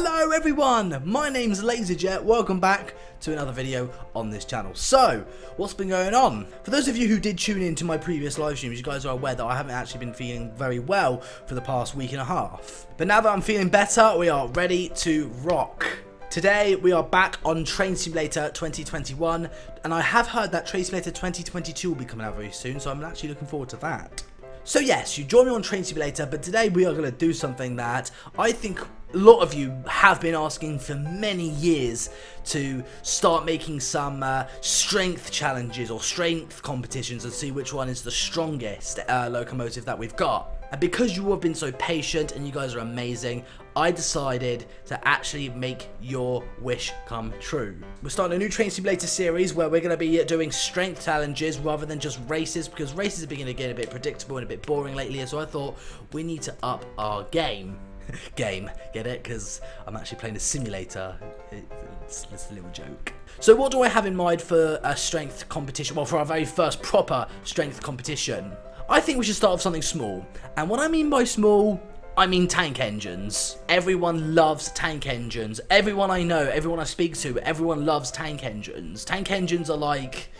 Hello everyone, my name's LaserJet, welcome back to another video on this channel. So, what's been going on? For those of you who did tune in to my previous live streams, you guys are aware that I haven't actually been feeling very well for the past week and a half. But now that I'm feeling better, we are ready to rock. Today, we are back on Train Simulator 2021, and I have heard that Train Simulator 2022 will be coming out very soon, so I'm actually looking forward to that. So yes, you join me on Train Simulator, but today we are going to do something that I think a lot of you have been asking for many years, to start making some strength challenges or strength competitions and see which one is the strongest locomotive that we've got. And because you have been so patient and you guys are amazing, I decided to actually make your wish come true. We're starting a new Train Simulator series where we're going to be doing strength challenges rather than just races, because races have been getting a bit predictable and a bit boring lately, so I thought we need to up our game. Get it? Because I'm actually playing a simulator. It's a little joke. So what do I have in mind for a strength competition? Well, for our very first proper strength competition, I think we should start off something small. And what I mean by small, I mean tank engines. Everyone loves tank engines. Everyone I know, everyone I speak to, everyone loves tank engines. Tank engines are like,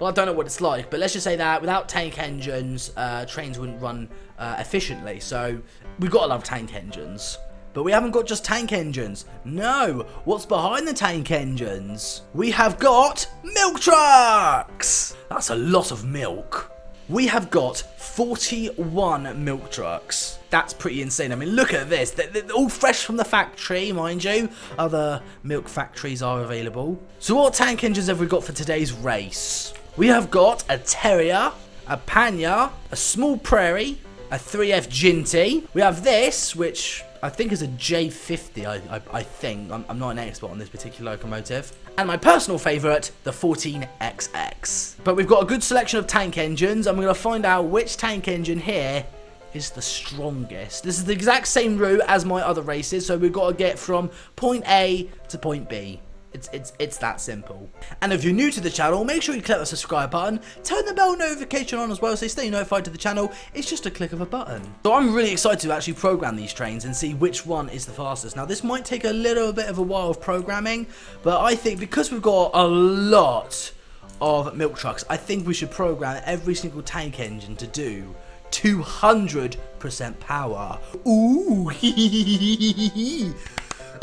well, I don't know what it's like, but let's just say that without tank engines, trains wouldn't run efficiently. So we've got to love tank engines. But we haven't got just tank engines. No, what's behind the tank engines? We have got milk trucks. That's a lot of milk. We have got 41 milk trucks. That's pretty insane. I mean, look at this. They're all fresh from the factory, mind you. Other milk factories are available. So what tank engines have we got for today's race? We have got a Terrier, a Pannier, a Small Prairie, a 3F Ginty. We have this, which I think is a J50, I think. I'm not an expert on this particular locomotive. And my personal favourite, the 14XX. But we've got a good selection of tank engines, and we're going to find out which tank engine here is the strongest. This is the exact same route as my other races, so we've got to get from point A to point B. It's that simple. And if you're new to the channel, make sure you click the subscribe button, turn the bell notification on as well so you stay notified to the channel. It's just a click of a button. So I'm really excited to actually program these trains and see which one is the fastest. Now this might take a little bit of a while of programming, but I think because we've got a lot of milk trucks, I think we should program every single tank engine to do 200% power. Ooh,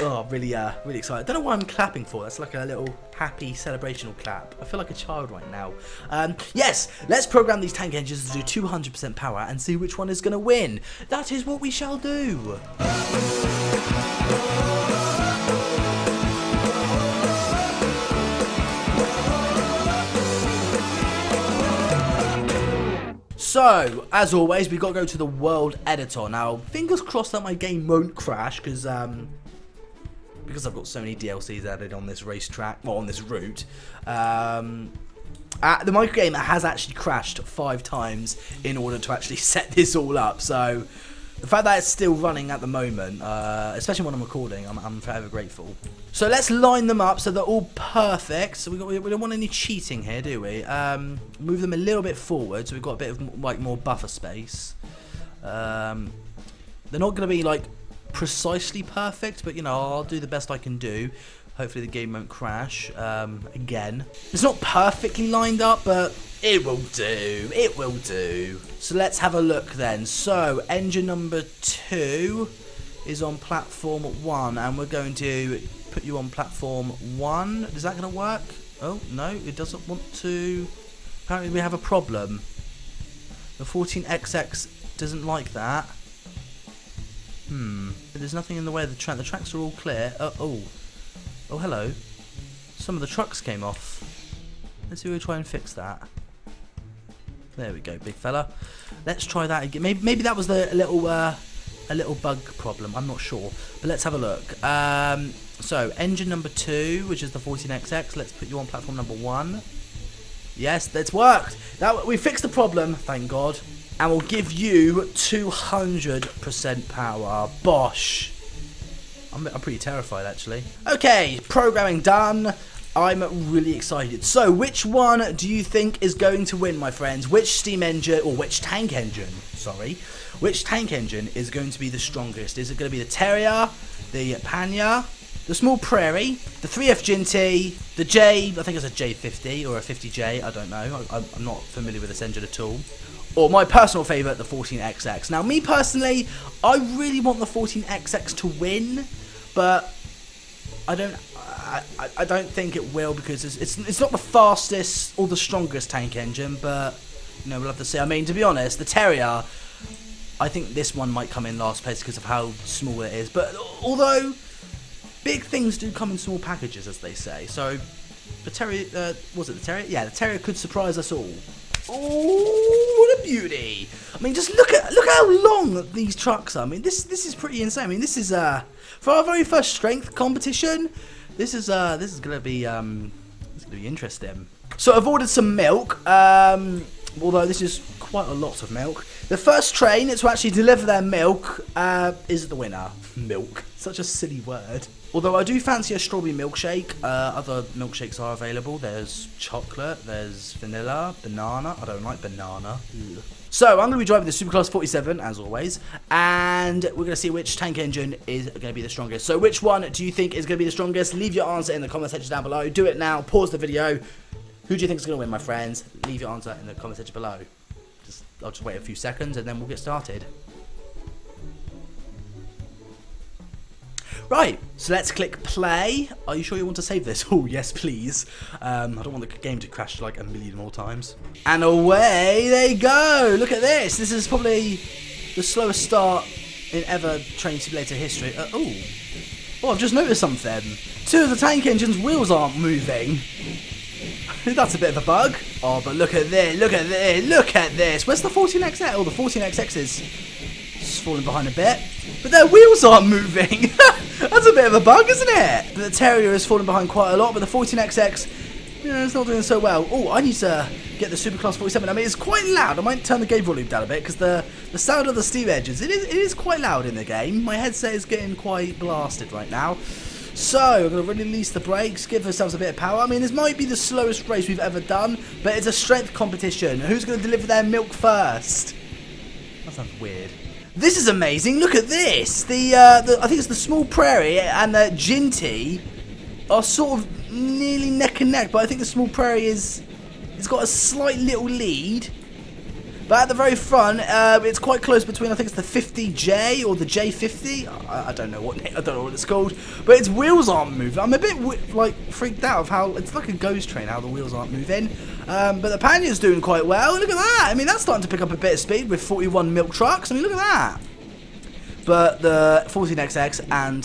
oh, really excited. I don't know what I'm clapping for. That's like a little happy celebrational clap. I feel like a child right now. Yes, let's program these tank engines to do 200% power and see which one is going to win. That is what we shall do. So, as always, we've got to go to the world editor. Now, fingers crossed that my game won't crash, because I've got so many DLCs added on this racetrack, well, on this route. The microgame has actually crashed 5 times in order to actually set this all up. So the fact that it's still running at the moment, especially when I'm recording, I'm forever grateful. So let's line them up so they're all perfect. So we don't want any cheating here, do we? Move them a little bit forward so we've got a bit of like more buffer space. They're not going to be like precisely perfect, but you know, I'll do the best I can do. Hopefully the game won't crash again. It's not perfectly lined up, but it will do, it will do. So let's have a look then. So engine number 2 is on platform 1, and we're going to put you on platform 1. Is that going to work? Oh no, it doesn't want to. Apparently we have a problem. The 14XX doesn't like that. There's nothing in the way of the track. The tracks are all clear. Oh, hello. Some of the trucks came off. Let's see if we try and fix that. There we go, big fella. Let's try that again. Maybe that was the a little bug problem. I'm not sure, but let's have a look. So engine number 2, which is the 14XX. Let's put you on platform number 1. Yes, that's worked. That we fixed the problem. Thank God. And we'll give you 200% power. Bosh. I'm pretty terrified, actually. Okay, programming done. I'm really excited. So, which one do you think is going to win, my friends? Which steam engine, or which tank engine, sorry. Which tank engine is going to be the strongest? Is it going to be the Terrier, the Panya, the Small Prairie, the 3FGT, the J, I think it's a J50 or a 50J, I don't know, I'm not familiar with this engine at all. Or my personal favourite, the 14XX. Now me personally, I really want the 14XX to win, but I don't think it will, because it's not the fastest or the strongest tank engine, but you know, we'll have to see. I mean, to be honest, the Terrier, I think this one might come in last place because of how small it is, but although big things do come in small packages, as they say, so the Terrier, was it the Terrier? Yeah, the Terrier could surprise us all. Oh, what a beauty! I mean, just look at how long these trucks are. I mean, this is pretty insane. I mean, this is for our very first strength competition. This is gonna be interesting. So I've ordered some milk. Although this is quite a lot of milk. The first train to actually deliver their milk is the winner. Milk, such a silly word. Although I do fancy a strawberry milkshake. Other milkshakes are available. There's chocolate, there's vanilla, banana. I don't like banana. Ugh. So I'm going to be driving the Superclass 47, as always. And we're going to see which tank engine is going to be the strongest. So which one do you think is going to be the strongest? Leave your answer in the comment section down below. Do it now. Pause the video. Who do you think is going to win, my friends? Leave your answer in the comment section below. I'll just wait a few seconds and then we'll get started. Right, so let's click play. Are you sure you want to save this? Oh, yes, please. I don't want the game to crash like a million more times. And away they go. Look at this. This is probably the slowest start in ever Train Simulator history. Oh, I've just noticed something. Two of the tank engines' wheels aren't moving. That's a bit of a bug. Oh, but look at this. Look at this. Look at this. Where's the 14XX? Oh, the 14XX is falling behind a bit. But their wheels aren't moving. That's a bit of a bug, isn't it? The Terrier is falling behind quite a lot, but the 14XX, you know, it's not doing so well. Oh, I need to get the Superclass 47. I mean, it's quite loud. I might turn the game volume down a bit because the sound of the steam engines, it is quite loud in the game. My headset is getting quite blasted right now. So, I'm going to release the brakes, give ourselves a bit of power. I mean, this might be the slowest race we've ever done, but it's a strength competition. Who's going to deliver their milk first? That sounds weird. This is amazing. Look at this. I think it's the Small Prairie and the Ginty are sort of nearly neck and neck, but I think the Small Prairie it's got a slight little lead. But at the very front, it's quite close between, I think it's the 50J or the J50. I don't know what it's called, but its wheels aren't moving. I'm a bit like freaked out of how it's like a ghost train how the wheels aren't moving. But the Panya's doing quite well. Look at that. I mean, that's starting to pick up a bit of speed with 41 milk trucks. I mean, look at that. But the 14XX and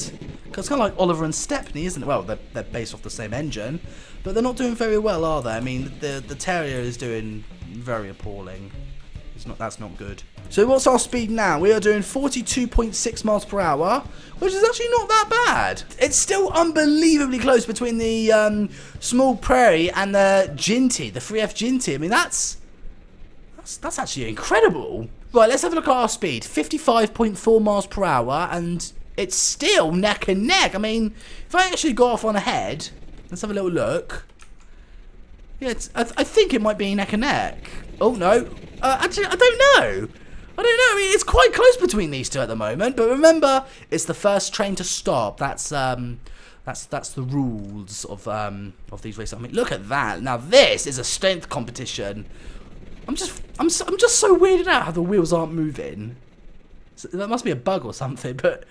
it's kind of like Oliver and Stepney, isn't it? Well, they're based off the same engine, but they're not doing very well, are they? I mean, the Terrier is doing very appalling. That's not good. So what's our speed now? We are doing 42.6 miles per hour, which is actually not that bad. It's still unbelievably close between the Small Prairie and the Ginty, the 3F Ginty. I mean, that's actually incredible. Right, let's have a look at our speed. 55.4 miles per hour, and it's still neck and neck. I mean, if I actually go off on ahead, let's have a little look. Yeah, I think it might be neck and neck. Oh, no. Actually, I don't know. I mean, it's quite close between these two at the moment. But remember, it's the first train to stop. That's the rules of these races. I mean, look at that. Now this is a strength competition. I'm just so weirded out how the wheels aren't moving. So that must be a bug or something. But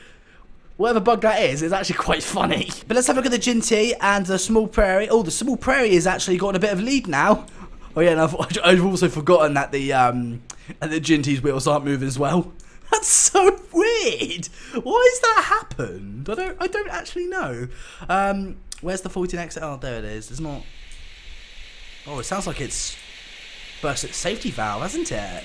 whatever bug that is actually quite funny. But let's have a look at the Ginty and the Small Prairie. Oh, the Small Prairie has actually gotten a bit of lead now. Oh yeah, and I've also forgotten that the Ginty's wheels aren't moving as well. That's so weird. Why has that happened? I don't actually know. Where's the 14X? Oh, there it is. It's not. Oh, it sounds like it's burst its safety valve, hasn't it?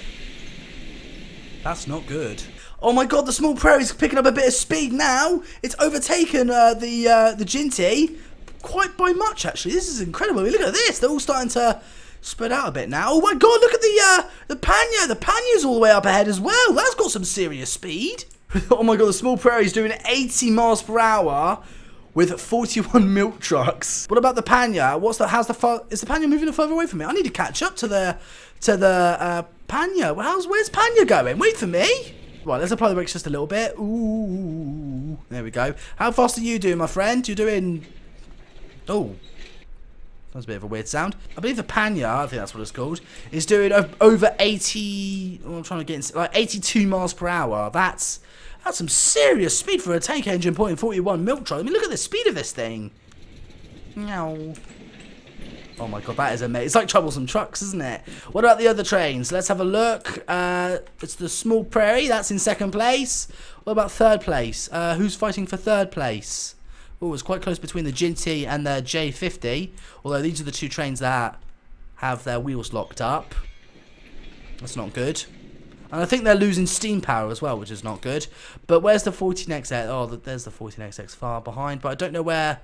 That's not good. Oh my God, the Small Prairie's picking up a bit of speed now. It's overtaken the Ginty quite by much actually. This is incredible. I mean, look at this. They're all starting to spread out a bit now. Oh my God, look at the Panya. The Panya's all the way up ahead as well. That's got some serious speed. Oh my God, the Small Prairie's doing 80 miles per hour with 41 milk trucks. What about the Panya? Is the Panya moving further away from me? I need to catch up to the Panya. Where's Panya going? Wait for me. Right, let's apply the brakes just a little bit. Ooh, there we go. How fast are you doing, my friend? You're doing... Oh, that's a bit of a weird sound. I believe the Panhard, I think that's what it's called, is doing over 80... Oh, I'm trying to get in, like 82 miles per hour. That's some serious speed for a tank engine pointing 41 milk truck. I mean, look at the speed of this thing. Meow. Oh my god, that is amazing. It's like Troublesome Trucks, isn't it? What about the other trains? Let's have a look. It's the Small Prairie. That's in second place. What about third place? Who's fighting for third place? Oh, it's quite close between the Jinty and the J50. Although these are the two trains that have their wheels locked up. That's not good. And I think they're losing steam power as well, which is not good. But where's the 14XX? Oh, there's the 14XX far behind. But I don't know where...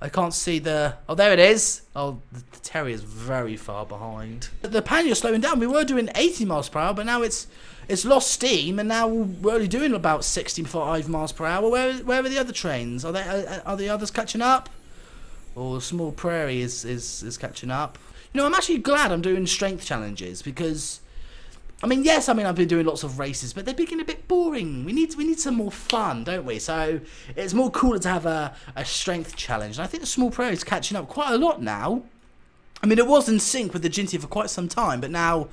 I can't see the... Oh, there it is. Oh, the Terrier is very far behind. The Panhard's slowing down. We were doing 80 miles per hour, but now it's lost steam, and now we're only doing about 65 miles per hour. Where are the other trains? Are the others catching up? Or the Small Prairie is catching up. You know, I'm actually glad I'm doing strength challenges because... I mean, yes, I mean, I've been doing lots of races, but they're getting a bit boring. We need some more fun, don't we? So it's more cooler to have a strength challenge. And I think the Small Prairie is catching up quite a lot now. I mean, it was in sync with the Jinty for quite some time, but now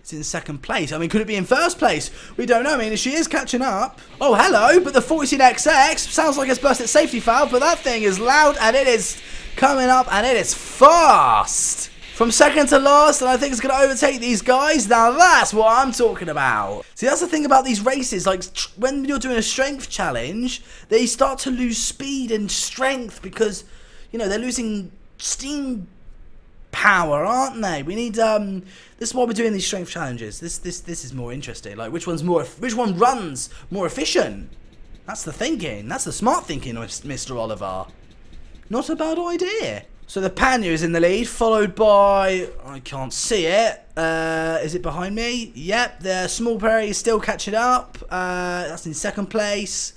it's in second place. I mean, could it be in first place? We don't know. I mean, she is catching up. Oh, hello, but the 14XX sounds like it's burst its safety valve, but that thing is loud, and it is coming up, and it is fast. From second to last, and I think it's going to overtake these guys. Now that's what I'm talking about. See, that's the thing about these races. Like, when you're doing a strength challenge, they start to lose speed and strength because, you know, they're losing steam power, aren't they? We need, this is why we're doing these strength challenges. This is more interesting. Like, which one runs more efficient? That's the thinking. That's the smart thinking of Mr. Oliver. Not a bad idea. So the Panhard is in the lead, followed by, I can't see it, is it behind me? Yep, the Small Prairie is still catching up, that's in second place.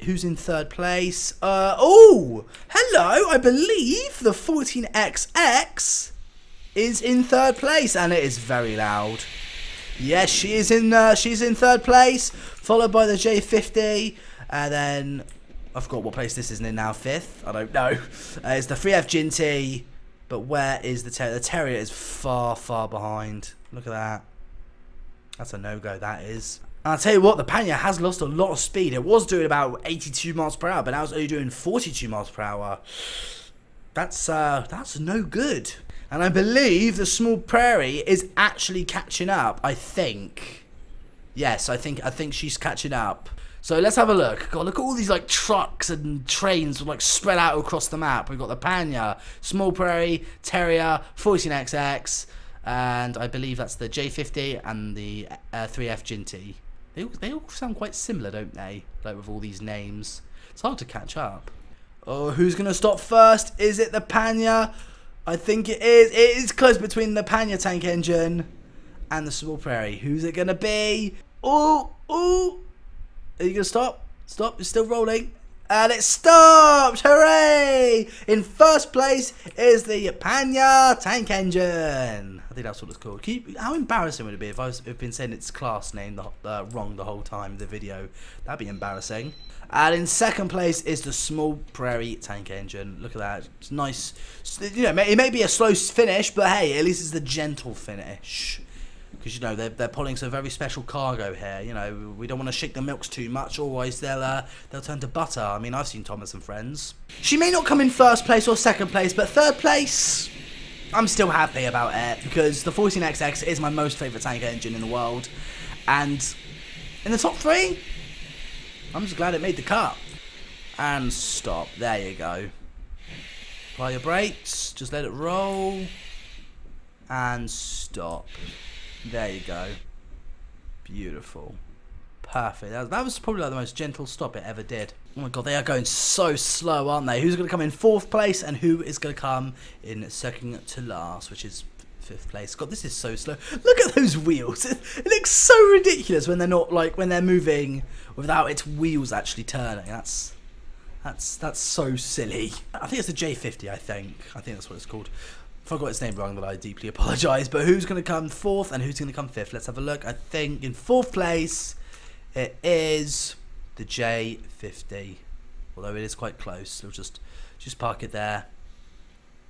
Who's in third place? Oh, hello, I believe the 14XX is in third place, and it is very loud. Yes, she's in third place, followed by the J50, and then... I forgot what place this is in now, fifth. I don't know. It's the 3F Jinty, but where is the Terrier? The Terrier is far, far behind. Look at that. That's a no-go, that is. And I'll tell you what, the Panhard has lost a lot of speed. It was doing about 82 miles per hour, but now it's only doing 42 miles per hour. That's no good. And I believe the Small Prairie is actually catching up, I think. Yes, I think she's catching up. So let's have a look. God, look at all these like trucks and trains like spread out across the map. We've got the Panhard, Small Prairie, Terrier, 14XX, and I believe that's the J50 and the 3F Jinty. They all sound quite similar, don't they? Like with all these names, it's hard to catch up. Oh, who's gonna stop first? Is it the Panhard? I think it is. It is close between the Panhard tank engine and the Small Prairie. Who's it gonna be? Oh. Are you going to stop? Stop, it's still rolling. And it stopped! Hooray! In first place is the Panhard tank engine. I think that's what it's called. How embarrassing would it be if I've been saying its class name wrong the whole time in the video? That'd be embarrassing. And in second place is the Small Prairie tank engine. Look at that. It's nice. You know, it may be a slow finish, but hey, at least it's the gentle finish. Because, you know, they're pulling some very special cargo here. You know, we don't want to shake the milks too much, otherwise they'll turn to butter. I mean, I've seen Thomas and Friends. She may not come in first place or second place, but third place, I'm still happy about it. Because the 14XX is my most favourite tank engine in the world. And in the top three, I'm just glad it made the cut. And stop. There you go. Apply your brakes. Just let it roll. And stop. There you go. Beautiful. Perfect. That was probably like the most gentle stop it ever did. Oh my god, they are going so slow, aren't they? Who's going to come in fourth place and who is going to come in second to last, which is fifth place. God, this is so slow. Look at those wheels. It looks so ridiculous when they're not, like, when they're moving without its wheels actually turning. That's so silly. I think it's the J50, I think that's what it's called. If I got its name wrong, then I deeply apologise. But who's going to come fourth and who's going to come fifth? Let's have a look. I think in fourth place It is the J50, although it is quite close. We'll just park it there.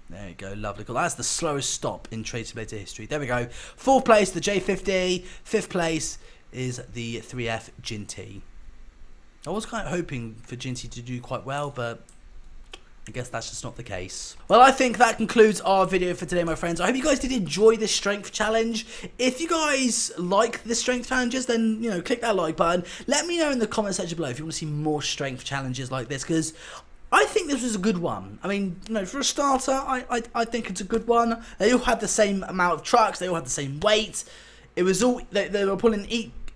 There you go, lovely. Cool. That's the slowest stop in Train Simulator history. There we go. Fourth place, the J50. Fifth place is the 3F Ginty. I was kind of hoping for Ginty to do quite well, but I guess that's just not the case. Well, I think that concludes our video for today, my friends. I hope you guys did enjoy this strength challenge. If you guys like the strength challenges, then, you know, click that like button. Let me know in the comment section below if you want to see more strength challenges like this, because I think this was a good one. I mean, you know, for a starter, I think it's a good one. They all had the same amount of trucks. They all had the same weight. It was all, they were pulling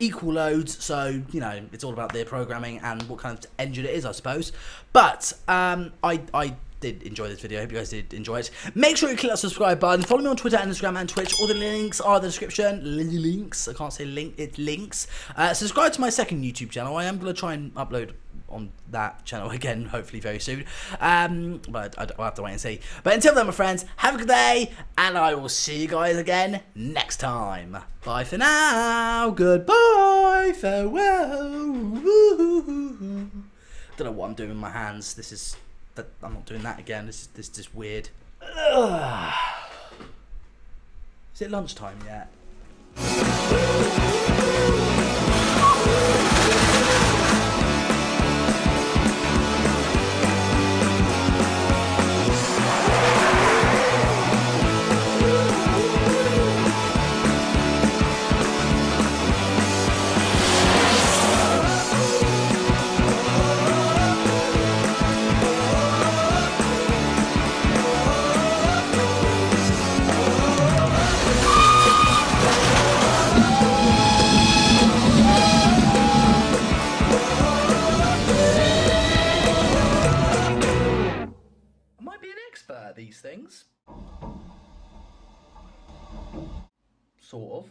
equal loads, so, you know, it's all about their programming and what kind of engine it is, I suppose. But I did enjoy this video. I hope you guys did enjoy it. Make sure you click that subscribe button. Follow me on Twitter and Instagram and Twitch. All the links are in the description. Links. I can't say link. It's links. Subscribe to my second YouTube channel. I am going to try and upload on that channel again, hopefully very soon. But I'll have to wait and see. But until then, my friends, have a good day, and I will see you guys again next time. Bye for now. Goodbye. Farewell. Woo-hoo-hoo-hoo. Don't know what I'm doing with my hands. This is... I'm not doing that again. This is just weird. Ugh. Is it lunchtime yet? Things. Sort of.